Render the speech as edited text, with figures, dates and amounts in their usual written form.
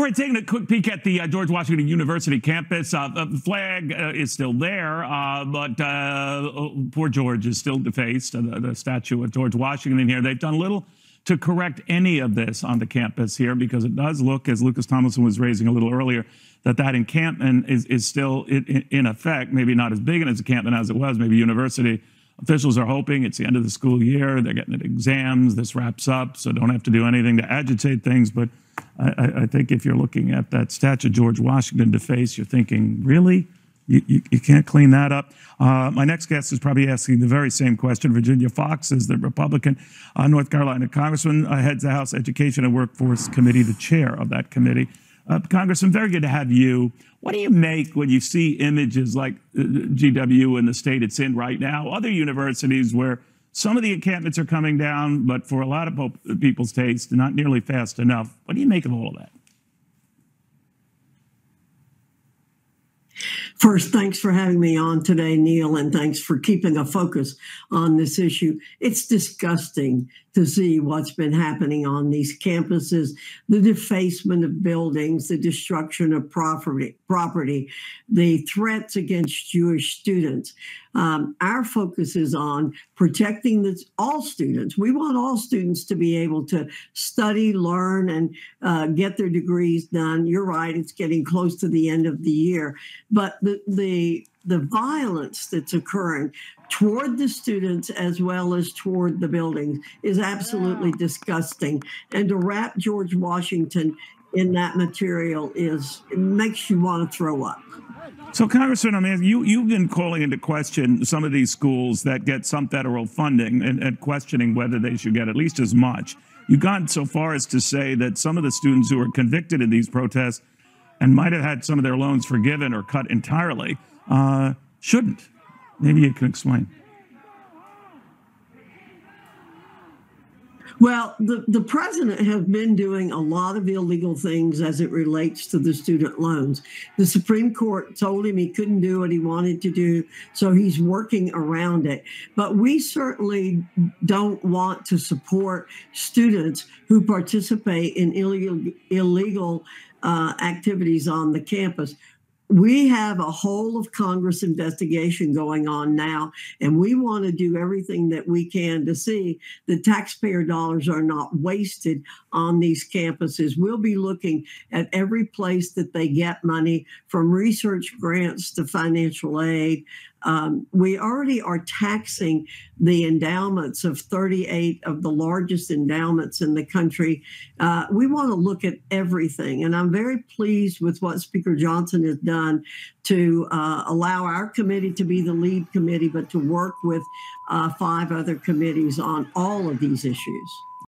We're taking a quick peek at the George Washington University campus. The flag is still there, but poor George is still defaced, the statue of George Washington here. They've done little to correct any of this on the campus here, because it does look, as Lucas Tomlinson was raising a little earlier, that that encampment is still in effect, maybe not as big an encampment as it was. Maybe university officials are hoping it's the end of the school year, they're getting at exams, this wraps up, so don't have to do anything to agitate things. But I think if you're looking at that statue of George Washington defaced, you're thinking, really? You can't clean that up. My next guest is probably asking the very same question. Virginia Foxx is the Republican North Carolina congressman, heads the House Education and Workforce Committee, the chair of that committee. Congressman, very good to have you. What do you make when you see images like GW in the state it's in right now, other universities where some of the encampments are coming down, but for a lot of people's taste, not nearly fast enough? What do you make of all of that? First, thanks for having me on today, Neil, and thanks for keeping a focus on this issue. It's disgusting to see what's been happening on these campuses, the defacement of buildings, the destruction of property, the threats against Jewish students. Our focus is on protecting all students. We want all students to be able to study, learn, and get their degrees done. You're right, it's getting close to the end of the year. But the violence that's occurring toward the students as well as toward the buildings is absolutely disgusting. And to wrap George Washington in that material makes you want to throw up. So, Congressman, I mean, you've been calling into question some of these schools that get some federal funding and questioning whether they should get at least as much. You've gone so far as to say that some of the students who were convicted in these protests and might have had some of their loans forgiven or cut entirely shouldn't. Maybe you can explain. Well, the president has been doing a lot of illegal things as it relates to the student loans. The Supreme Court told him he couldn't do what he wanted to do, so he's working around it. But we certainly don't want to support students who participate in illegal activities on the campus. We have a whole of Congress investigation going on now, and we want to do everything that we can to see that taxpayer dollars are not wasted on these campuses. We'll be looking at every place that they get money, from research grants to financial aid. We already are taxing the endowments of 38 of the largest endowments in the country. We want to look at everything, and I'm very pleased with what Speaker Johnson has done to allow our committee to be the lead committee, but to work with 5 other committees on all of these issues.